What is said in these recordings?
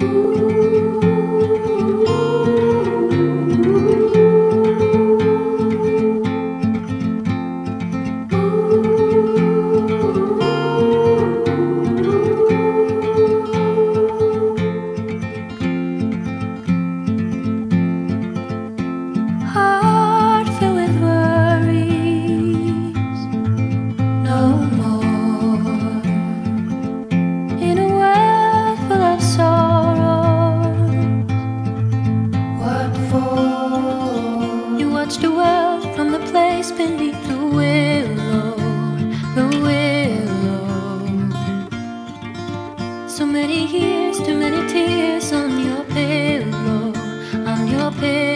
The world from the place beneath the willow. So many years, too many tears on your pillow, on your pillow.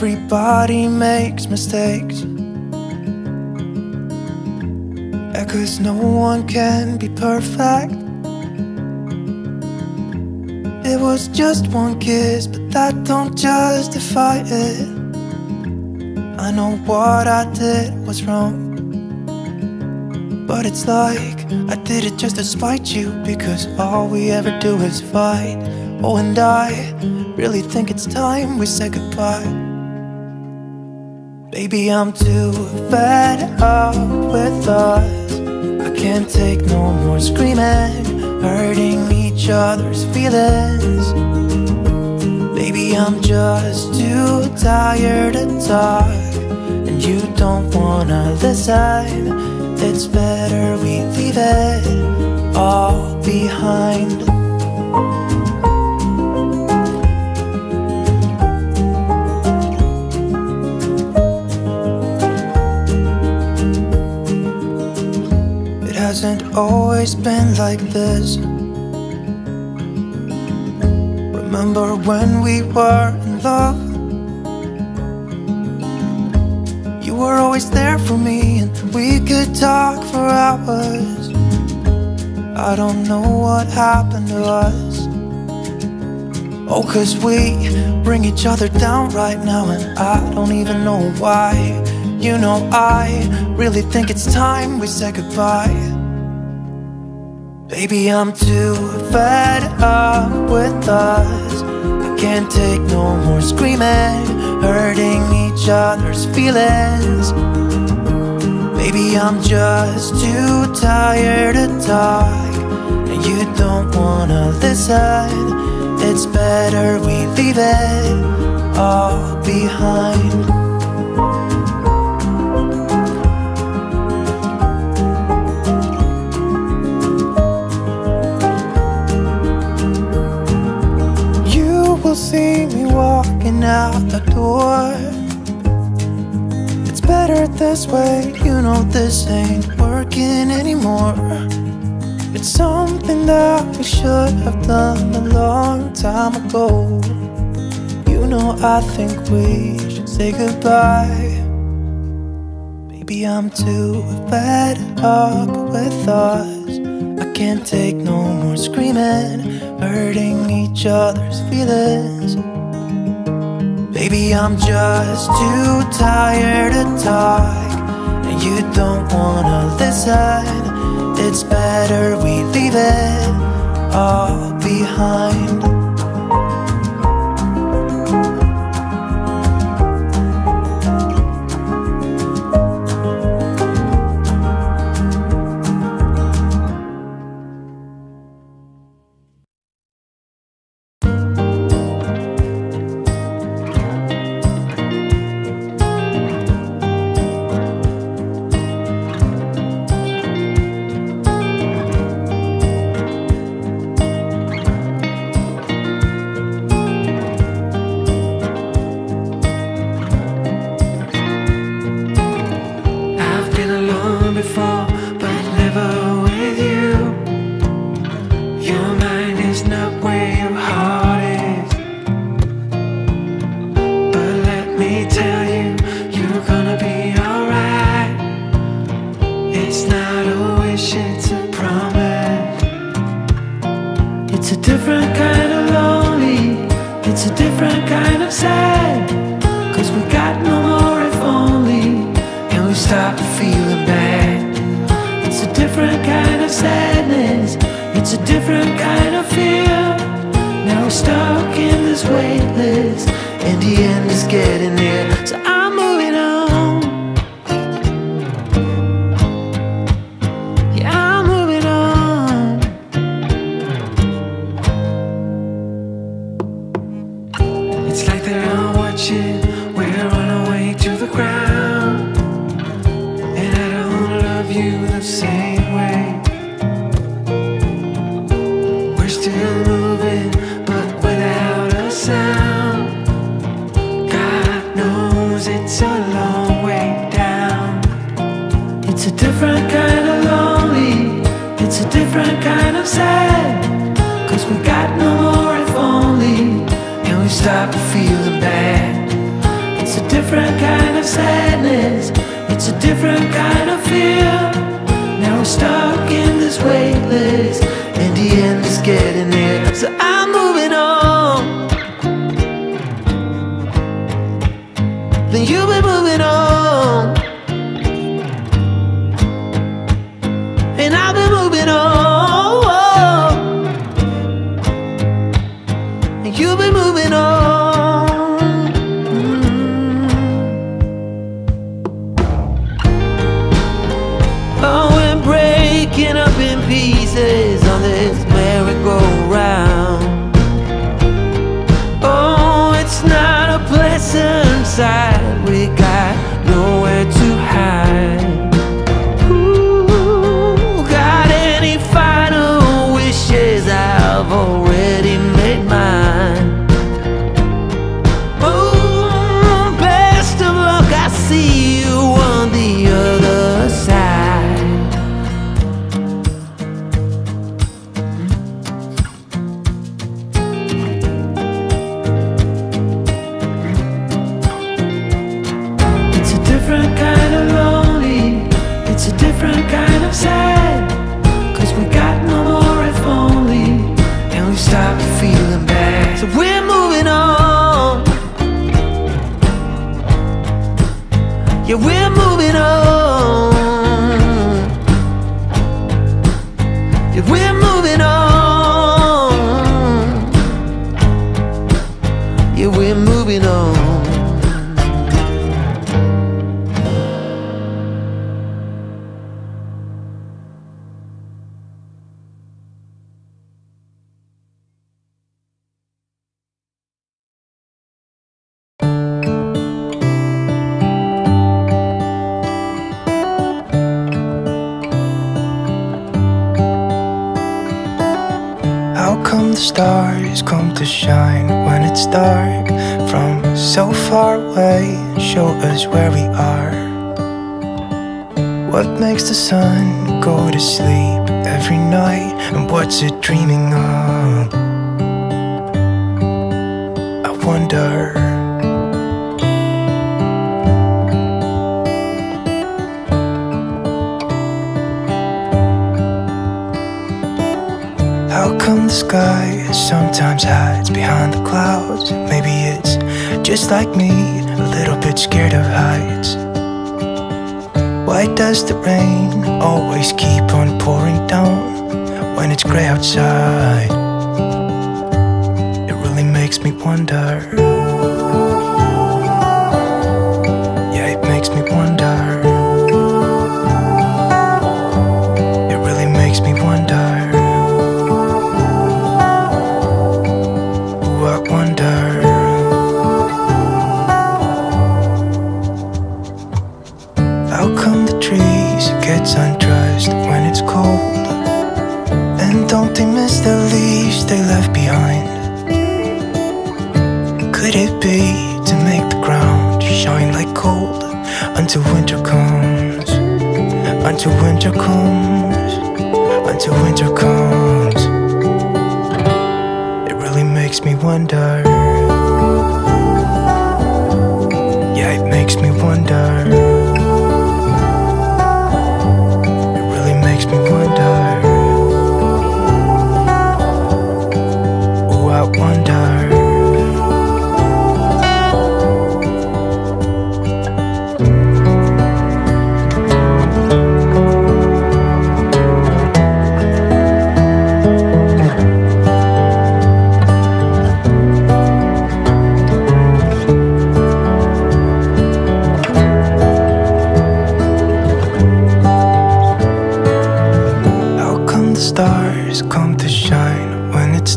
Everybody makes mistakes, yeah, 'cause no one can be perfect. It was just one kiss, but that don't justify it. I know what I did was wrong, but it's like I did it just to spite you, because all we ever do is fight. Oh, and I really think it's time we said goodbye. Baby, I'm too fed up with us. I can't take no more screaming, hurting each other's feelings. Baby, I'm just too tired to talk, and you don't wanna listen. It's better we leave it all behind. It hasn't always been like this. Remember when we were in love? You were always there for me, and we could talk for hours. I don't know what happened to us. Oh, cause we bring each other down right now, and I don't even know why. You know, I really think it's time we said goodbye. Baby, I'm too fed up with us. I can't take no more screaming, hurting each other's feelings. Baby, I'm just too tired to talk, and you don't wanna listen. It's better we leave it all behind. You will see me walking out the door. It's better this way, you know this ain't working anymore. It's something that we should have done a long time ago. You know, I think we should say goodbye. Baby, I'm too fed up with us. I can't take no more screaming, hurting each other's feelings. Baby, I'm just too tired to talk, and you don't wanna listen. It's better we leave it all behind. Sad, 'cause we got no more if only, and we stopped feeling bad. So we're we're moving on. Stars come to shine when it's dark from so far away, and show us where we are. What makes the sun go to sleep every night, and what's it dreaming of? I wonder. How come the sky sometimes hides behind the clouds? Maybe it's just like me, a little bit scared of heights. Why does the rain always keep on pouring down when it's gray outside? It really makes me wonder. Yeah, it makes me wonder. It really makes me wonder. It's undressed when it's cold, and don't they miss the leaves they left behind? Could it be to make the ground shine like gold until winter comes? Until winter comes. Until winter comes. It really makes me wonder. Yeah, it makes me wonder.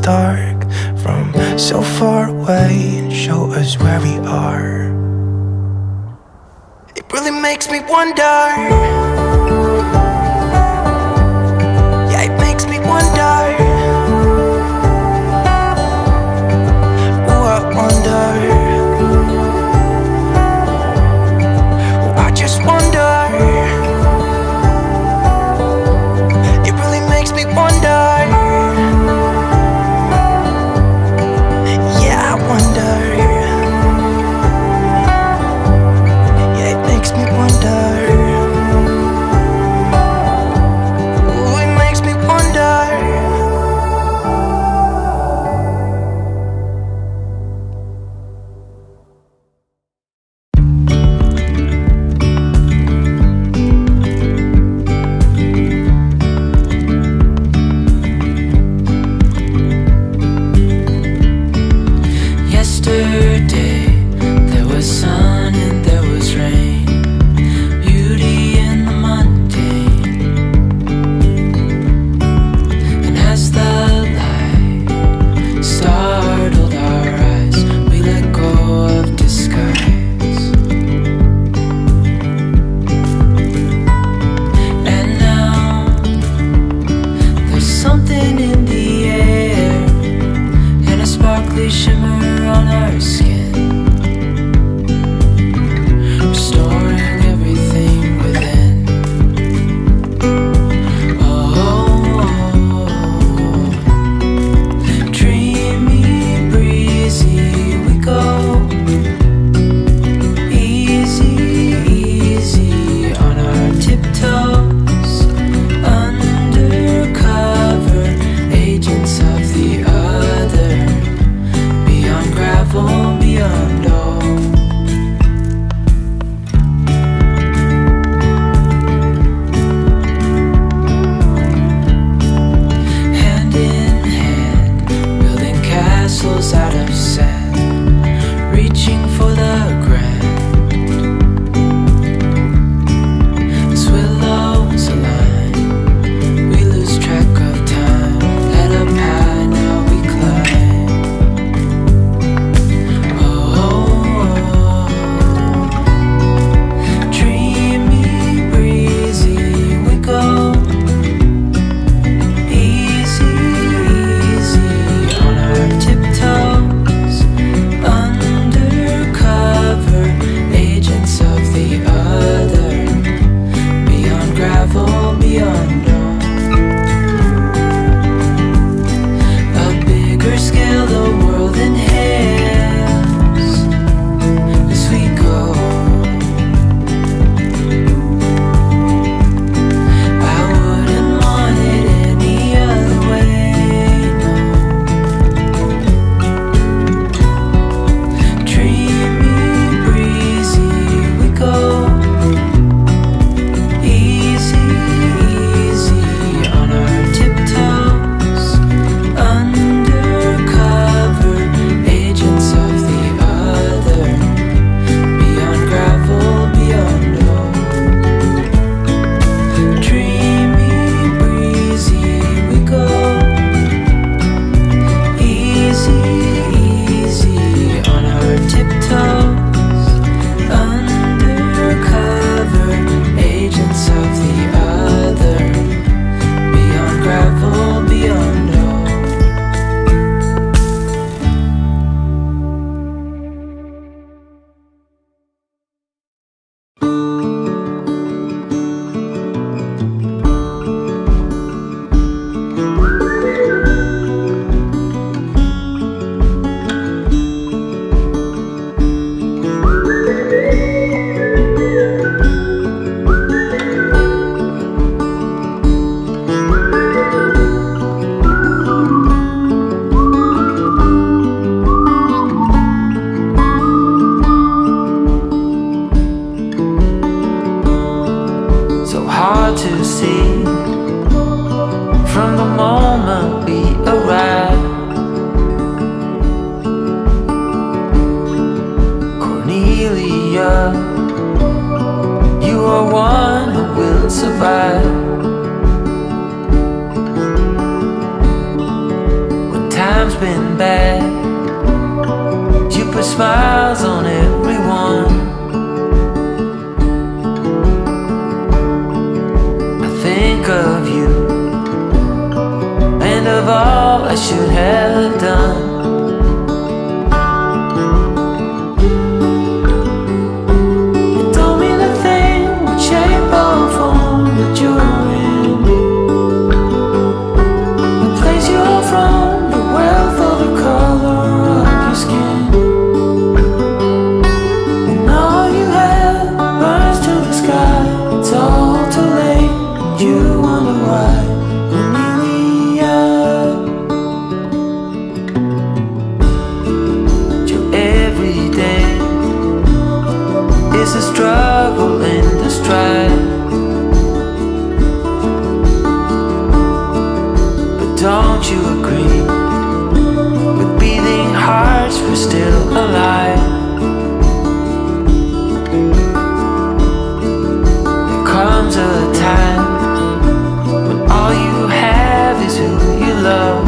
Dark from so far away and show us where we are. It really makes me wonder. Yeah, it makes me wonder. Oh, I wonder. Oh, I just wonder. It really makes me wonder. Out of sand. survive. When time's been bad, you put smiles on everyone. I think of you and of all I should have done. It's a struggle and a strife, but don't you agree? With beating hearts, we're still alive. There comes a time when all you have is who you love.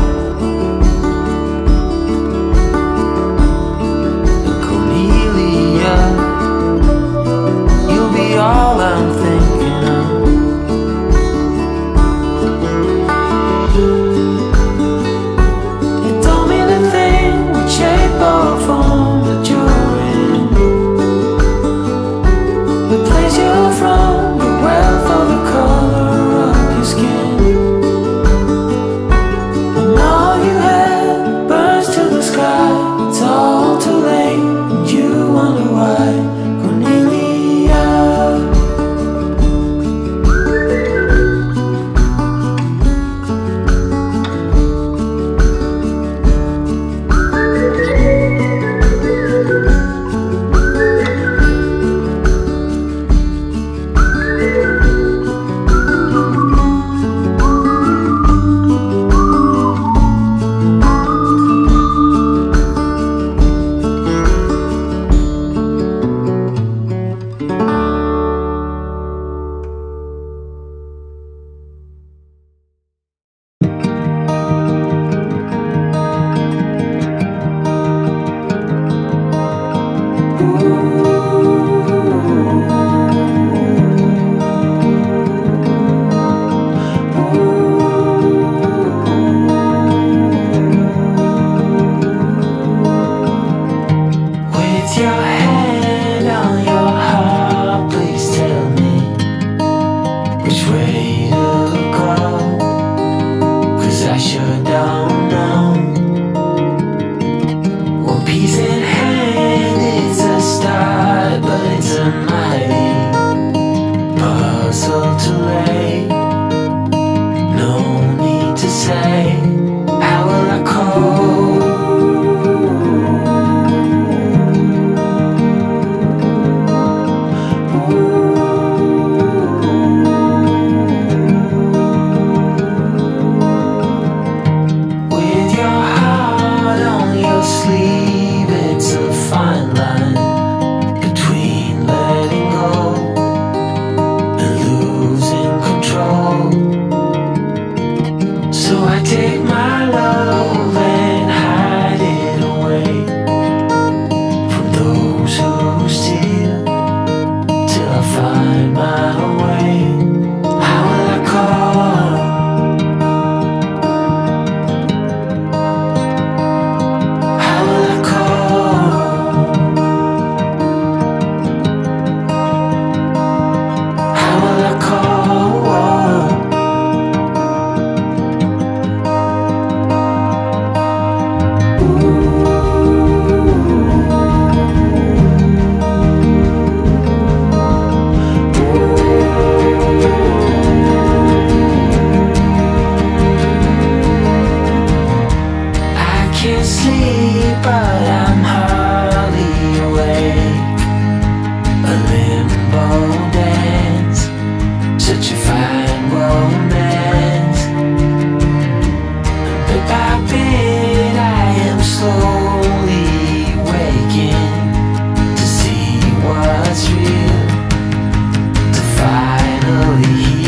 Finally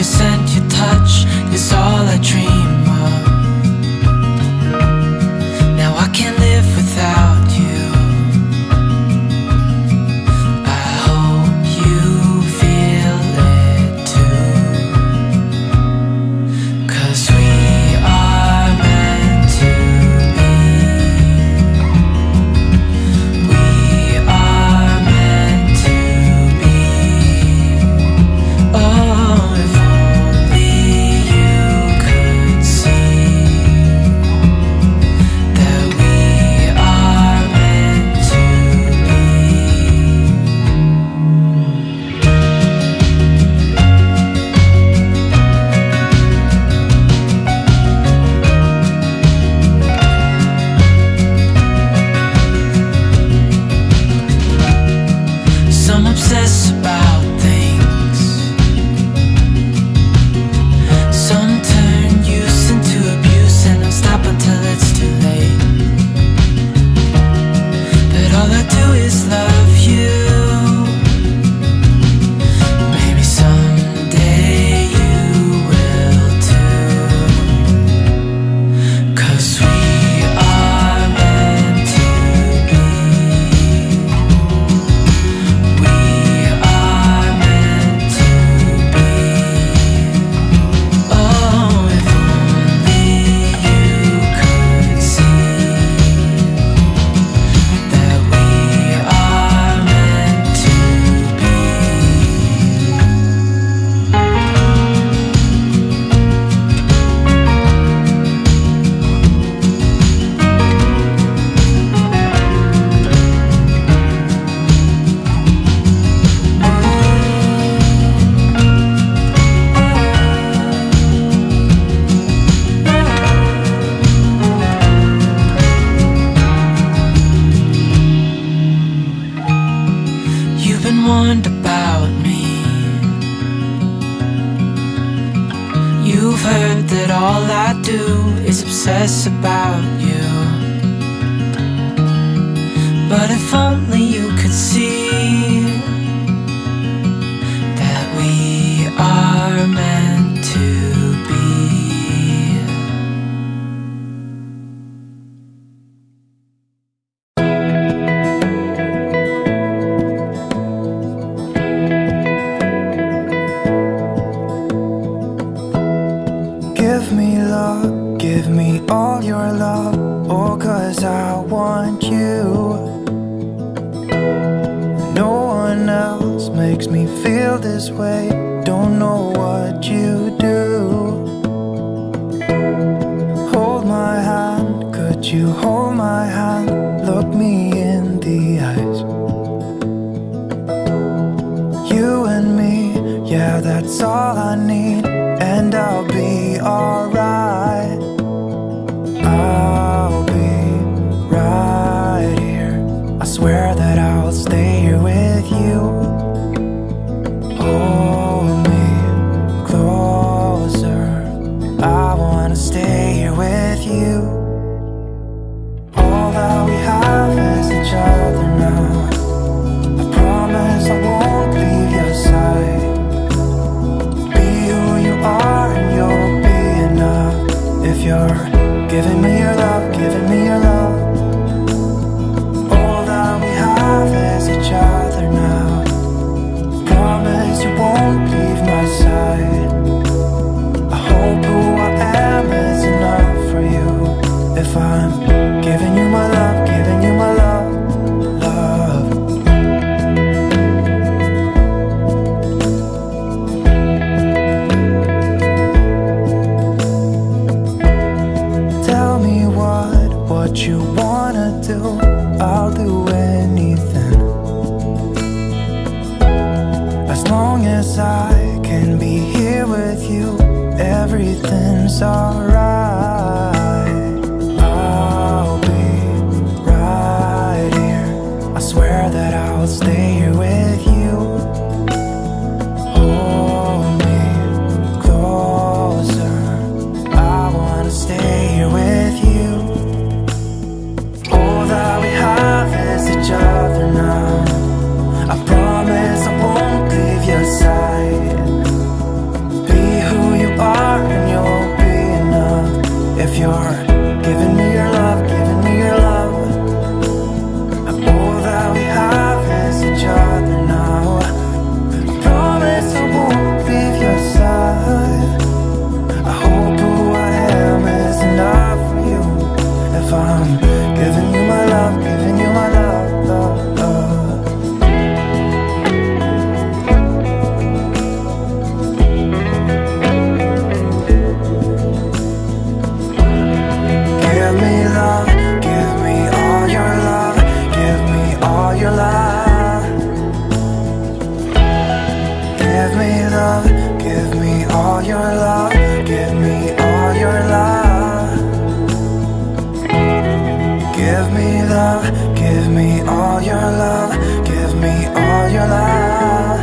your scent, your touch is all I dream of. Now I can't live without you. I hope you feel it too, 'cause we are meant to be. We are meant to be. Oh, if about me, you've heard that all I do is obsess about you. But if only you could see that we are meant to. I promise I won't leave your side. Be Give me all your love, give me all your love. Give me love, give me all your love, give me all your love.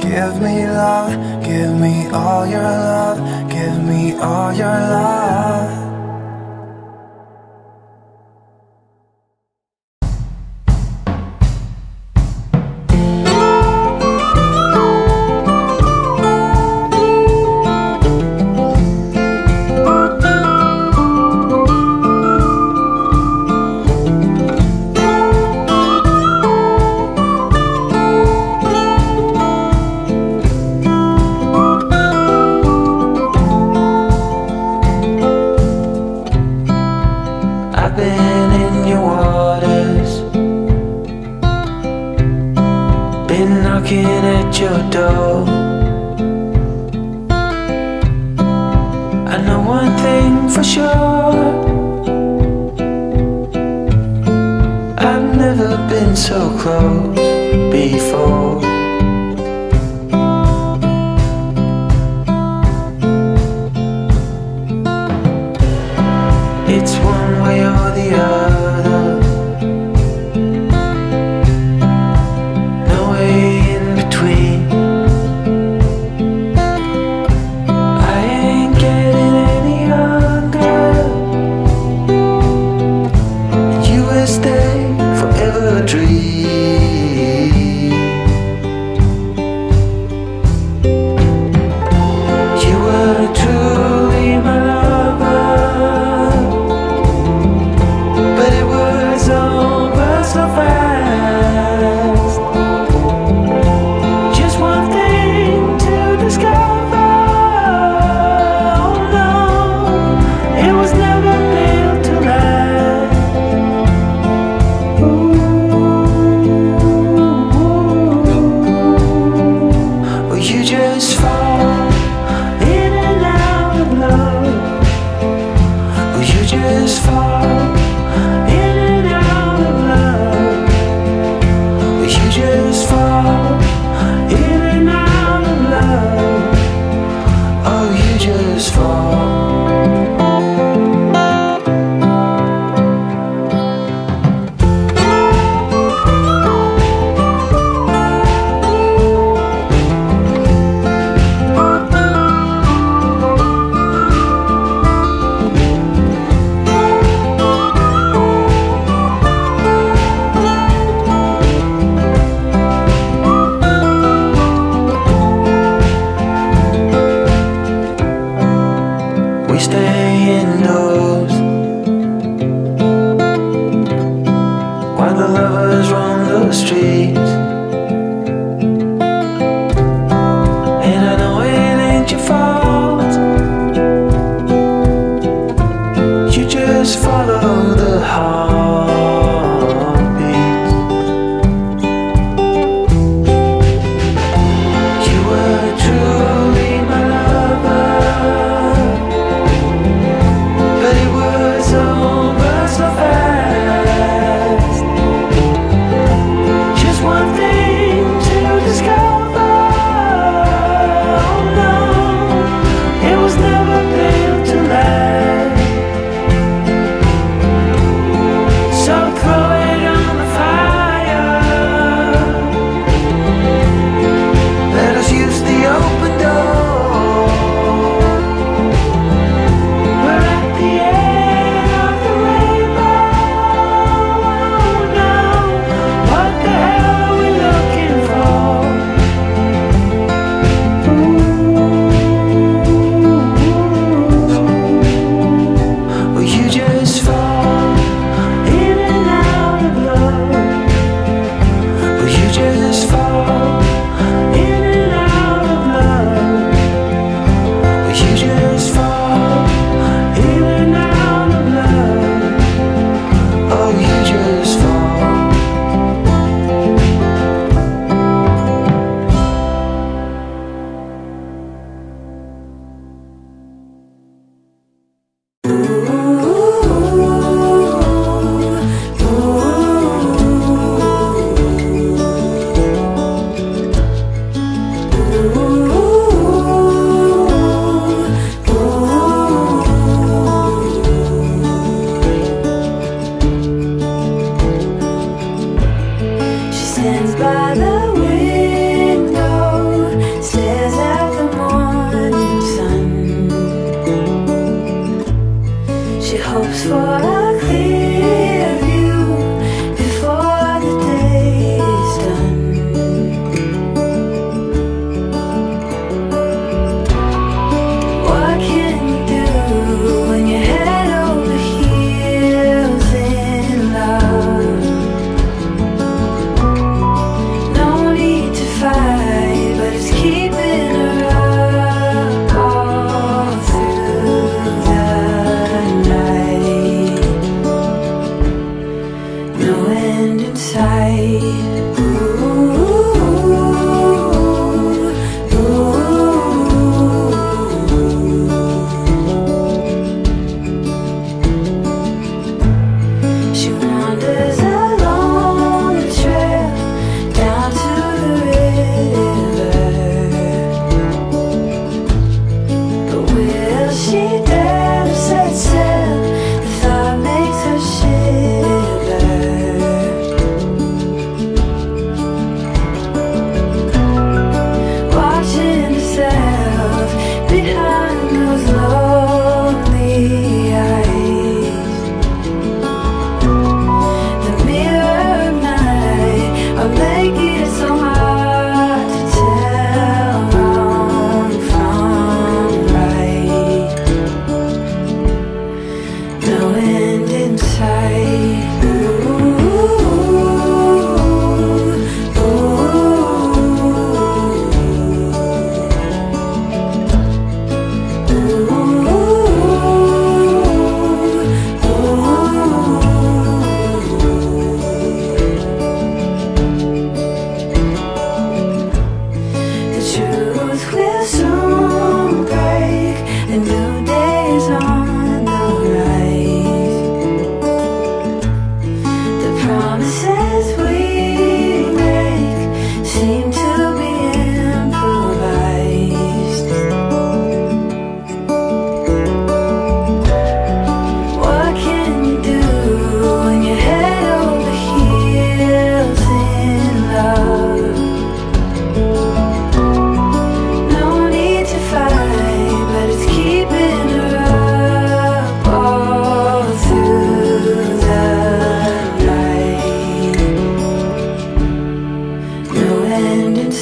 Give me love, give me all your love, give me all your love. Stay forever a dream.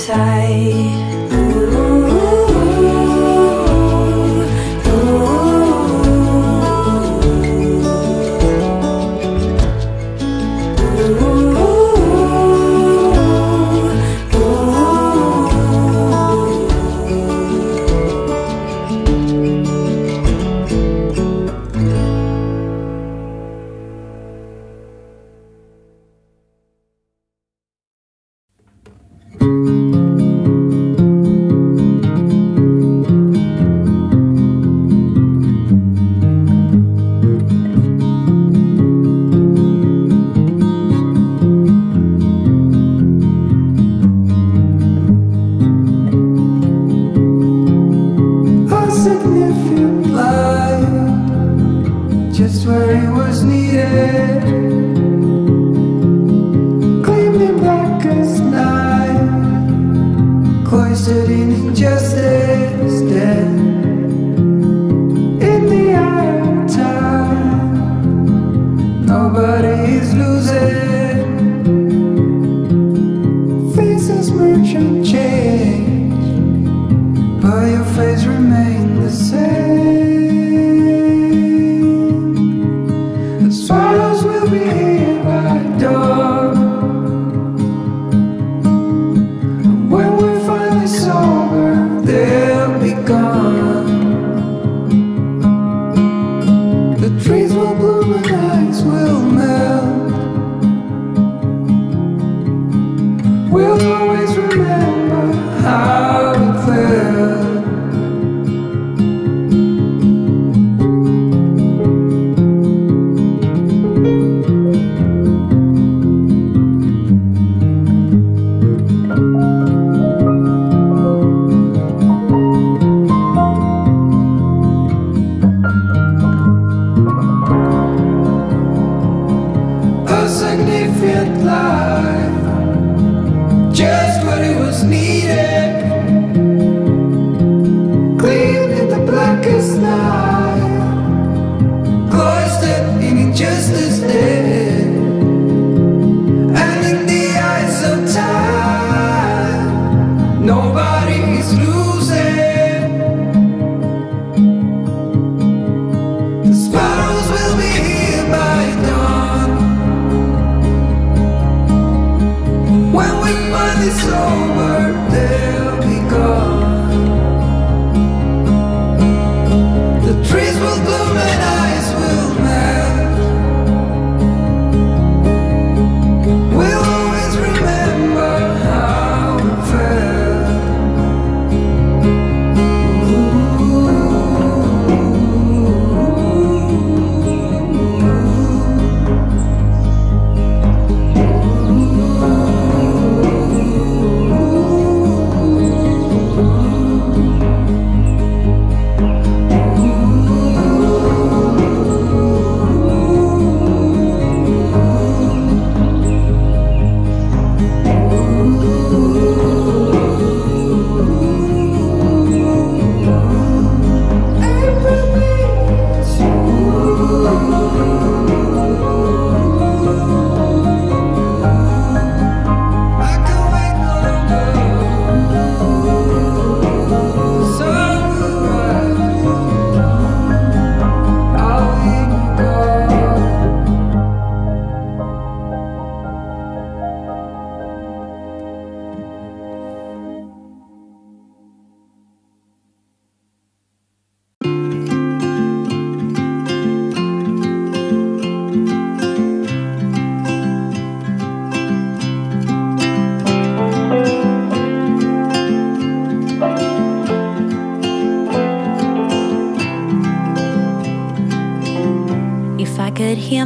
inside.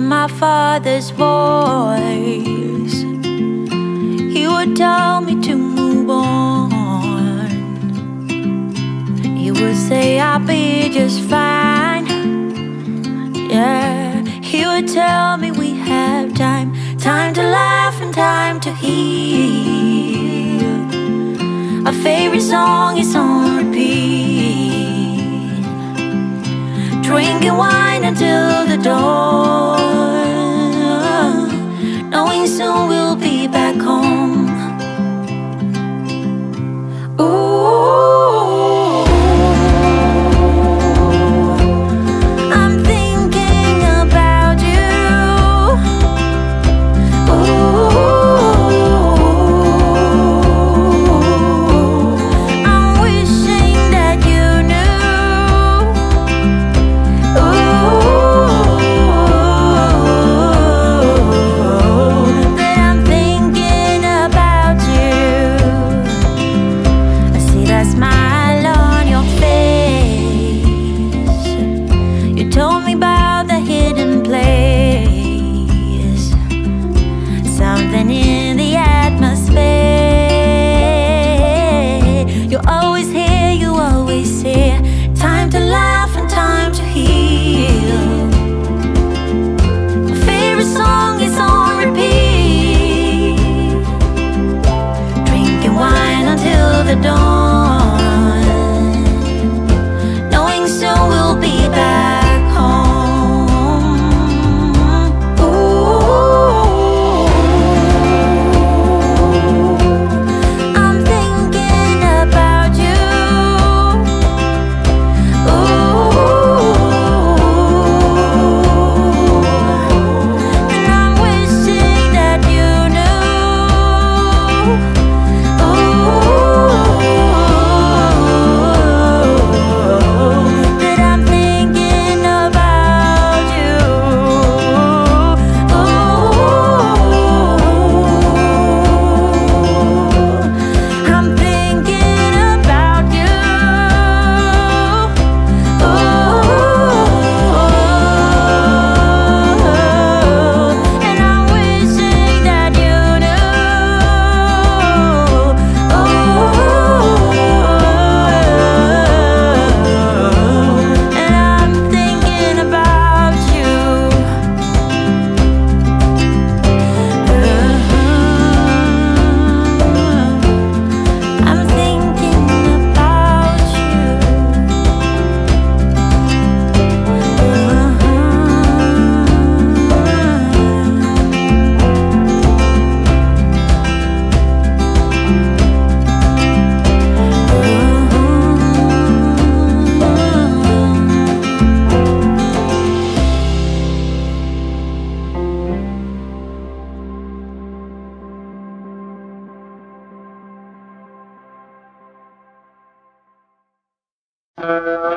My father's voice, he would tell me to move on. He would say I'll be just fine. Yeah, he would tell me we have time, time to laugh and time to heal. Our favorite song is on repeat, drinking wine until the dawn, knowing soon we'll be back home. the dawn, knowing soon we'll be back home. Ooh, I'm thinking about you. Ooh, and I'm wishing that you knew.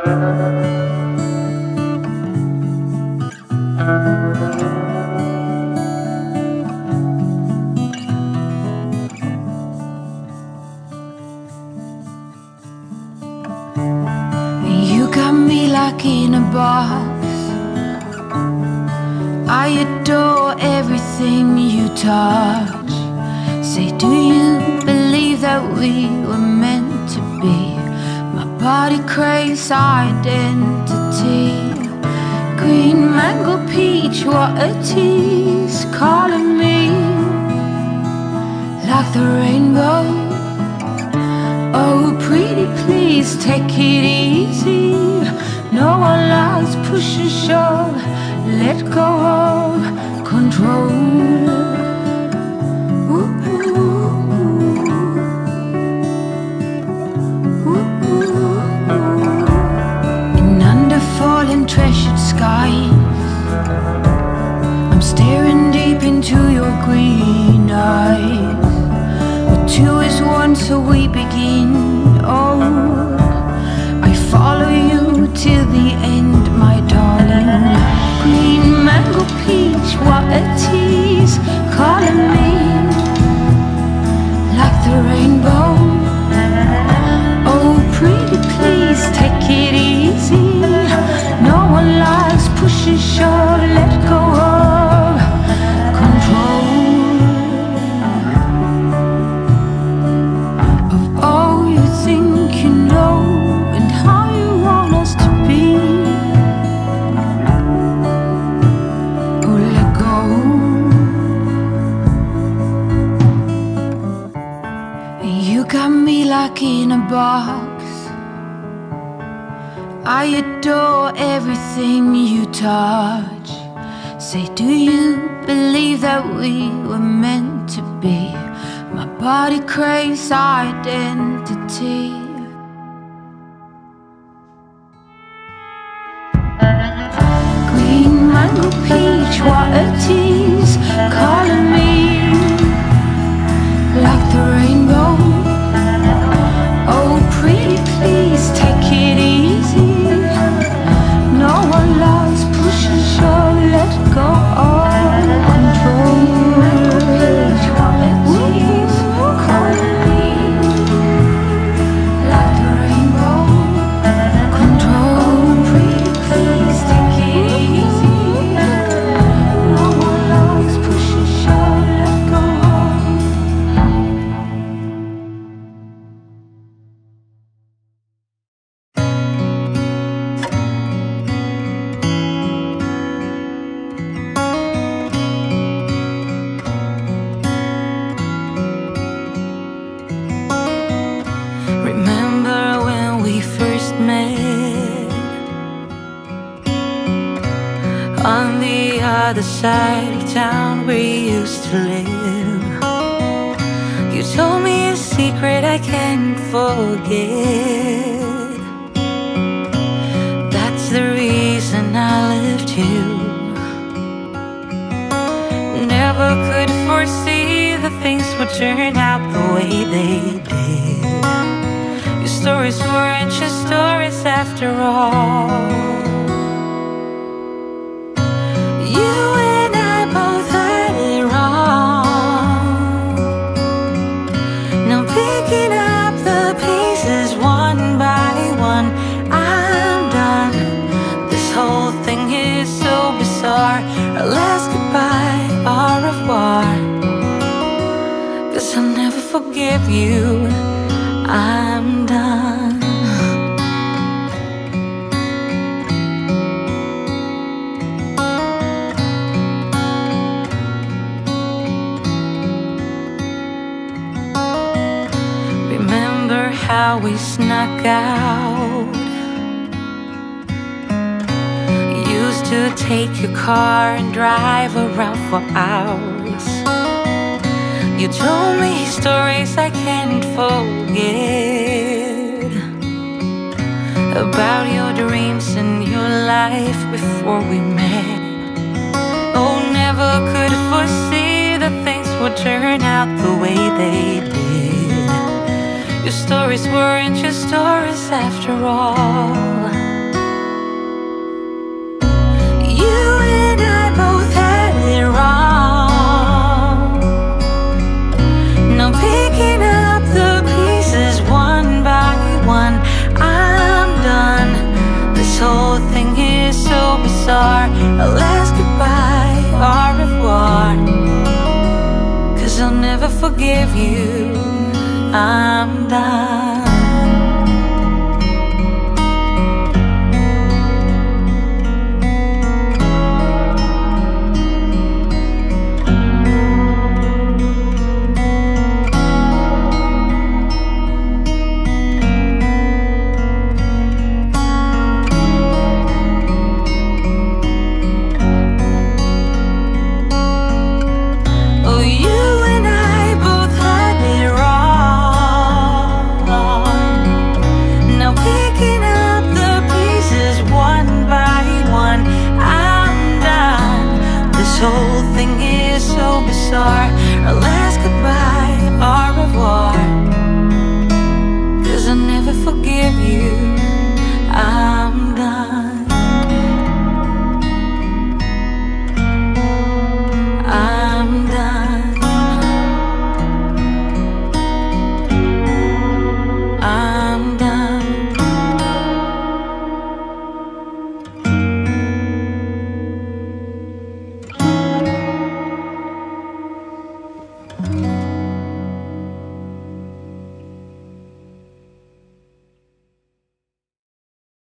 You got me locked in a box. I adore everything you touch. Say, do you believe that we were meant to be? My body craves identity. Green mango peach, what a tease, calling me like the rainbow. Oh pretty please, take it easy. No one likes push and shove, let go of control. Ooh. Ooh. And under falling treasured skies, I'm staring deep into your green eyes. Two is one, so we begin. Oh, I follow you till the end, my darling. Green mango peach, what a tease, calling me like the rainbow. Oh, pretty please, take it easy. No one likes pushing short, let go of control. In a box, I adore everything you touch. Say, do you believe that we were meant to be? My body craves identity. Green mango peach, what a tease, calling me like the rainbow. Pretty please, take it easy. No one loves push and shove, let go of control. Please, calling me. by the side of town we used to live. You told me a secret I can't forget. That's the reason I left you. Never could foresee that things would turn out the way they did. Your stories weren't just stories after all. Our last goodbye, au revoir. 'Cause I'll never forgive you, I'm done. Remember how we snuck out? To take your car and drive around for hours. You told me stories I can't forget about your dreams and your life before we met. Oh, never could foresee that things would turn out the way they did. Your stories weren't just stories after all. Our last goodbye, au revoir. 'Cause I'll never forgive you, I'm done.